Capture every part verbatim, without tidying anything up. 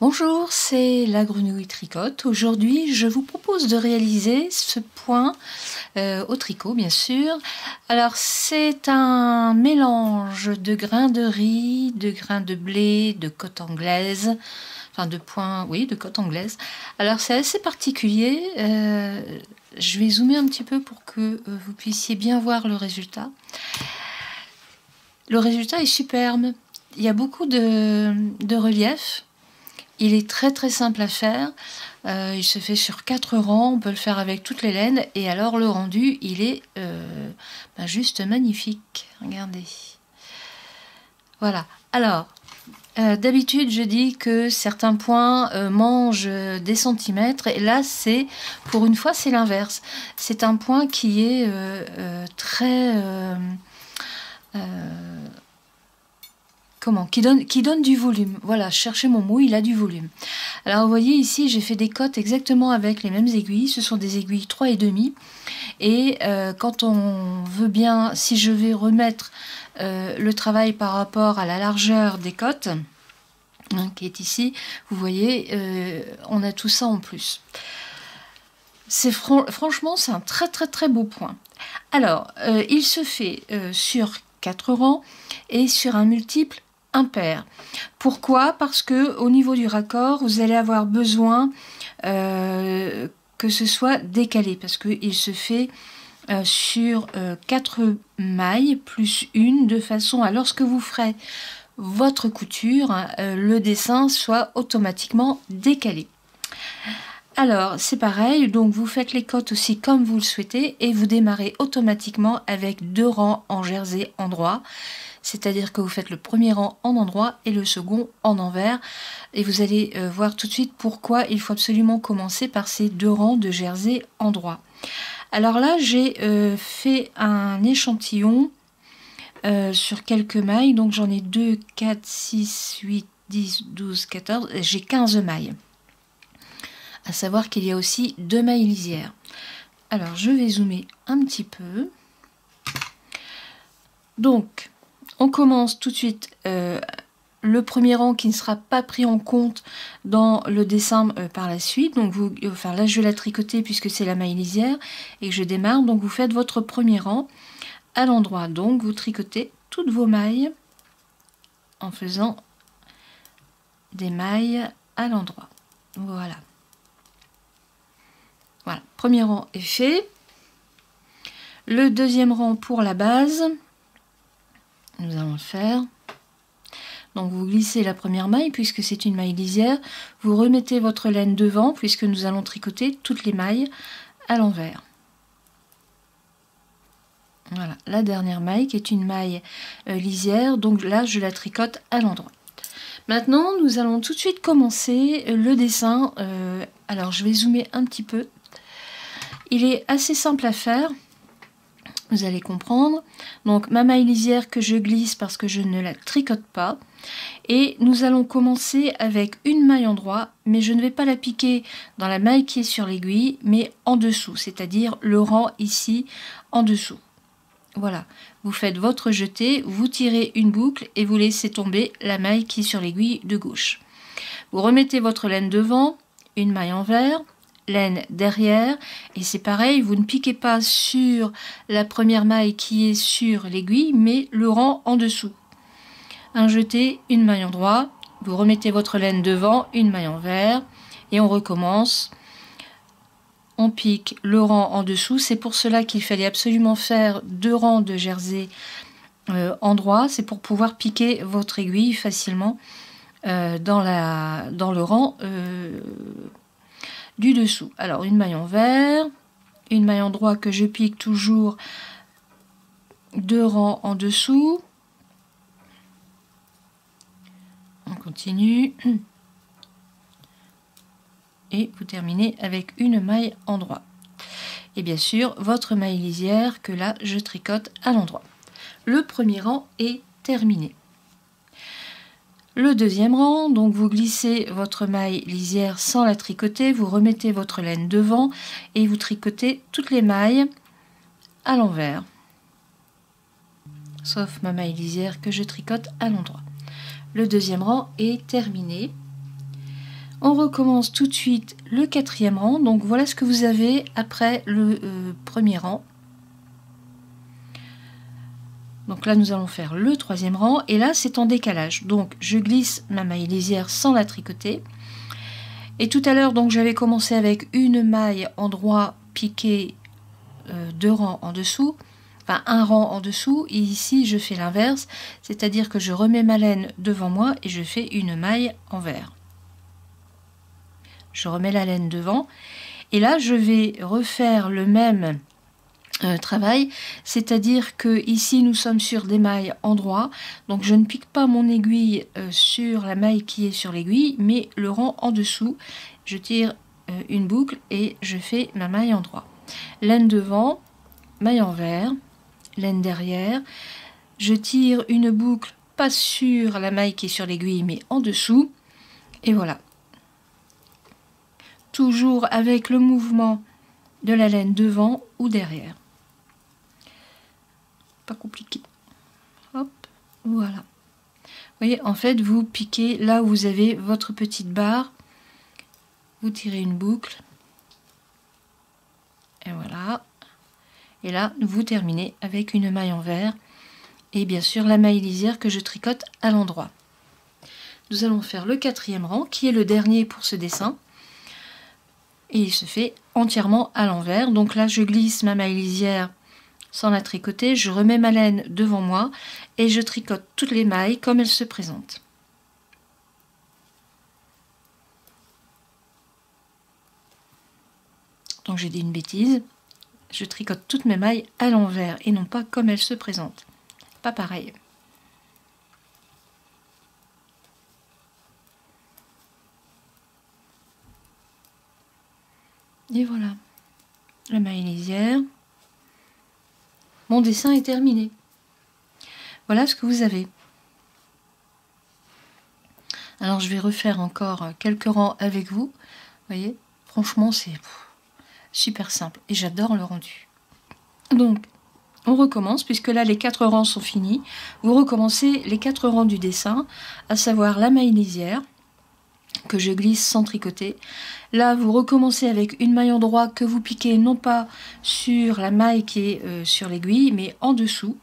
Bonjour, c'est La Grenouille Tricote. Aujourd'hui, je vous propose de réaliser ce point euh, au tricot, bien sûr. Alors, c'est un mélange de grains de riz, de grains de blé, de coton anglaise, enfin de points, oui, de coton anglaise. Alors, c'est assez particulier. Euh, je vais zoomer un petit peu pour que euh, vous puissiez bien voir le résultat. Le résultat est superbe. Il y a beaucoup de, de relief. Il est très très simple à faire, euh, il se fait sur quatre rangs, on peut le faire avec toutes les laines, et alors le rendu, il est euh, ben juste magnifique, regardez. Voilà, alors, euh, d'habitude je dis que certains points euh, mangent des centimètres, et là c'est, pour une fois c'est l'inverse. C'est un point qui est euh, euh, très... Euh, euh, Comment qui donne, qui donne du volume. Voilà, cherchez mon mot, il a du volume. Alors, vous voyez ici, j'ai fait des cotes exactement avec les mêmes aiguilles. Ce sont des aiguilles trois et demi. Et euh, quand on veut bien, si je vais remettre euh, le travail par rapport à la largeur des cotes, hein, qui est ici, vous voyez, euh, on a tout ça en plus. C'est fran franchement, c'est un très très très beau point. Alors, euh, il se fait euh, sur quatre rangs et sur un multiple impair. Pourquoi? Parce que au niveau du raccord, vous allez avoir besoin euh, que ce soit décalé, parce qu'il se fait euh, sur euh, quatre mailles plus une, de façon à lorsque vous ferez votre couture, euh, le dessin soit automatiquement décalé. Alors c'est pareil, donc vous faites les cotes aussi comme vous le souhaitez et vous démarrez automatiquement avec deux rangs en jersey endroit. C'est-à-dire que vous faites le premier rang en endroit et le second en envers. Et vous allez euh, voir tout de suite pourquoi il faut absolument commencer par ces deux rangs de jersey endroit. Alors là, j'ai euh, fait un échantillon euh, sur quelques mailles. Donc j'en ai deux, quatre, six, huit, dix, douze, quatorze. J'ai quinze mailles. À savoir qu'il y a aussi deux mailles lisières. Alors je vais zoomer un petit peu. Donc... on commence tout de suite euh, le premier rang qui ne sera pas pris en compte dans le dessin euh, par la suite. Donc vous, enfin là je vais la tricoter puisque c'est la maille lisière et je démarre. Donc vous faites votre premier rang à l'endroit. Donc vous tricotez toutes vos mailles en faisant des mailles à l'endroit. Voilà. Voilà, premier rang est fait. Le deuxième rang pour la base. Nous allons le faire. Donc vous glissez la première maille puisque c'est une maille lisière, vous remettez votre laine devant puisque nous allons tricoter toutes les mailles à l'envers. Voilà, la dernière maille qui est une maille euh, lisière, donc là je la tricote à l'endroit. Maintenant nous allons tout de suite commencer le dessin. Euh, alors je vais zoomer un petit peu. Il est assez simple à faire. Vous allez comprendre. Donc ma maille lisière que je glisse parce que je ne la tricote pas. Et nous allons commencer avec une maille endroit, mais je ne vais pas la piquer dans la maille qui est sur l'aiguille, mais en dessous, c'est-à-dire le rang ici en dessous. Voilà, vous faites votre jeté, vous tirez une boucle et vous laissez tomber la maille qui est sur l'aiguille de gauche. Vous remettez votre laine devant, une maille envers, laine derrière, et c'est pareil, vous ne piquez pas sur la première maille qui est sur l'aiguille, mais le rang en dessous. Un jeté, une maille endroit, vous remettez votre laine devant, une maille envers, et on recommence. On pique le rang en dessous, c'est pour cela qu'il fallait absolument faire deux rangs de jersey euh, endroit, c'est pour pouvoir piquer votre aiguille facilement euh, dans, la, dans le rang euh, du dessous. Alors une maille envers, une maille endroit que je pique toujours deux rangs en dessous, on continue et vous terminez avec une maille endroit et bien sûr votre maille lisière que là je tricote à l'endroit. Le premier rang est terminé. Le deuxième rang, donc vous glissez votre maille lisière sans la tricoter, vous remettez votre laine devant et vous tricotez toutes les mailles à l'envers. Sauf ma maille lisière que je tricote à l'endroit. Le deuxième rang est terminé. On recommence tout de suite le quatrième rang. Donc voilà ce que vous avez après le euh, premier rang. Donc là nous allons faire le troisième rang et là c'est en décalage. Donc je glisse ma maille lisière sans la tricoter. Et tout à l'heure donc j'avais commencé avec une maille en droit piqué euh, deux rangs en dessous. Enfin, un rang en dessous, et ici je fais l'inverse, c'est-à-dire que je remets ma laine devant moi et je fais une maille envers. Je remets la laine devant et là je vais refaire le même euh, travail, c'est-à-dire que ici nous sommes sur des mailles en droit, donc je ne pique pas mon aiguille euh, sur la maille qui est sur l'aiguille, mais le rang en dessous, je tire euh, une boucle et je fais ma maille en droit. Laine devant, maille envers. Laine derrière, je tire une boucle pas sur la maille qui est sur l'aiguille mais en dessous et voilà. Toujours avec le mouvement de la laine devant ou derrière, pas compliqué. Hop, voilà. Vous voyez, en fait vous piquez là où vous avez votre petite barre, vous tirez une boucle et voilà. Et là, vous terminez avec une maille envers et bien sûr la maille lisière que je tricote à l'endroit. Nous allons faire le quatrième rang qui est le dernier pour ce dessin. Et il se fait entièrement à l'envers. Donc là, je glisse ma maille lisière sans la tricoter. Je remets ma laine devant moi et je tricote toutes les mailles comme elles se présentent. Donc j'ai dit une bêtise. Je tricote toutes mes mailles à l'envers et non pas comme elles se présentent. Pas pareil. Et voilà. La maille lisière. Mon dessin est terminé. Voilà ce que vous avez. Alors je vais refaire encore quelques rangs avec vous. Vous voyez, franchement c'est... super simple et j'adore le rendu. Donc on recommence puisque là les quatre rangs sont finis. Vous recommencez les quatre rangs du dessin, à savoir la maille lisière que je glisse sans tricoter. Là vous recommencez avec une maille en droit que vous piquez non pas sur la maille qui est euh, sur l'aiguille mais en dessous,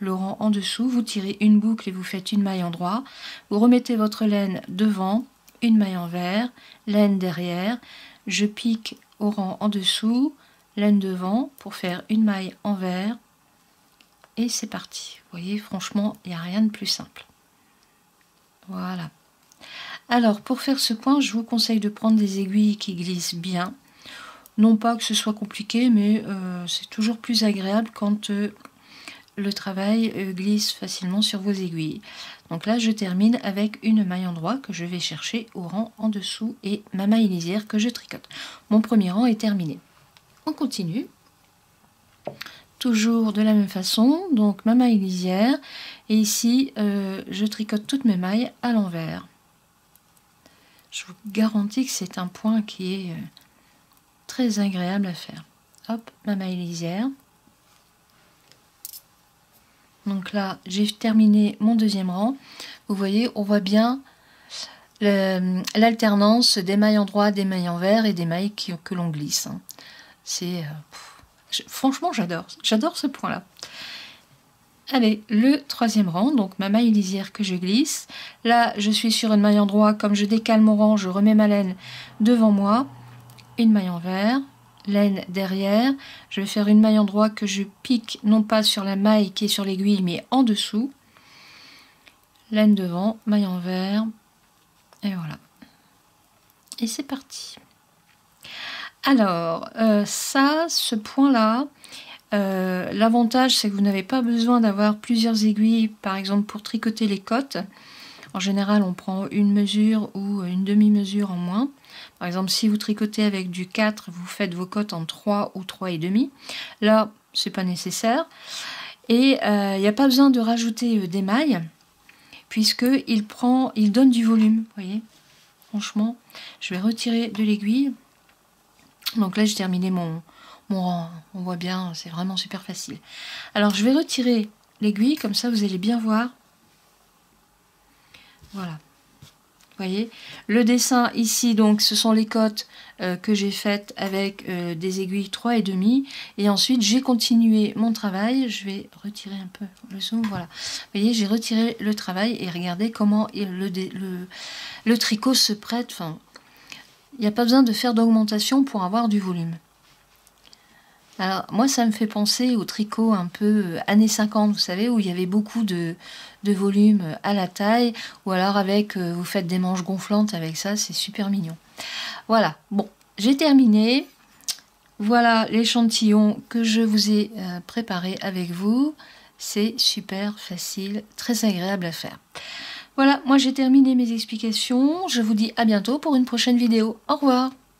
le rang en dessous. Vous tirez une boucle et vous faites une maille en droit. Vous remettez votre laine devant, une maille envers, laine derrière. Je pique au rang en dessous, laine devant pour faire une maille envers et c'est parti. Vous voyez, franchement il n'y a rien de plus simple. Voilà. Alors pour faire ce point je vous conseille de prendre des aiguilles qui glissent bien, non pas que ce soit compliqué mais euh, c'est toujours plus agréable quand euh, le travail euh, glisse facilement sur vos aiguilles. Donc là je termine avec une maille en droit que je vais chercher au rang en dessous et ma maille lisière que je tricote. Mon premier rang est terminé. On continue, toujours de la même façon, donc ma maille lisière et ici euh, je tricote toutes mes mailles à l'envers. Je vous garantis que c'est un point qui est euh, très agréable à faire. Hop, ma maille lisière. Donc là, j'ai terminé mon deuxième rang. Vous voyez, on voit bien l'alternance des mailles en droit, des mailles envers et des mailles qui, que l'on glisse. C'est euh, franchement, j'adore. J'adore ce point-là. Allez, le troisième rang, donc ma maille lisière que je glisse. Là, je suis sur une maille en droit. Comme je décale mon rang, je remets ma laine devant moi. Une maille envers. Laine derrière, je vais faire une maille en droit que je pique non pas sur la maille qui est sur l'aiguille mais en dessous, laine devant, maille envers et voilà et c'est parti. Alors euh, ça, ce point là euh, l'avantage c'est que vous n'avez pas besoin d'avoir plusieurs aiguilles par exemple pour tricoter les côtes. En général on prend une mesure ou une demi-mesure en moins. Par exemple, si vous tricotez avec du quatre, vous faites vos côtes en trois ou trois et demi. Là, c'est pas nécessaire. Et il euh, n'y a pas besoin de rajouter euh, des mailles, puisqu'il prend, il donne du volume. Vous voyez, franchement, je vais retirer de l'aiguille. Donc là, j'ai terminé mon, mon rang. On voit bien, c'est vraiment super facile. Alors, je vais retirer l'aiguille, comme ça, vous allez bien voir. Voilà. voyez. Le dessin ici, donc ce sont les côtes euh, que j'ai faites avec euh, des aiguilles trois et demi, et ensuite j'ai continué mon travail. Je vais retirer un peu le zoom, voilà. Vous voyez, j'ai retiré le travail et regardez comment il, le, le, le tricot se prête. Enfin, il n'y a pas besoin de faire d'augmentation pour avoir du volume. Alors moi ça me fait penser au tricot un peu années cinquante, vous savez, où il y avait beaucoup de, de volume à la taille, ou alors avec, vous faites des manches gonflantes avec ça, c'est super mignon. Voilà, bon, j'ai terminé. Voilà l'échantillon que je vous ai préparé avec vous. C'est super facile, très agréable à faire. Voilà, moi j'ai terminé mes explications. Je vous dis à bientôt pour une prochaine vidéo. Au revoir.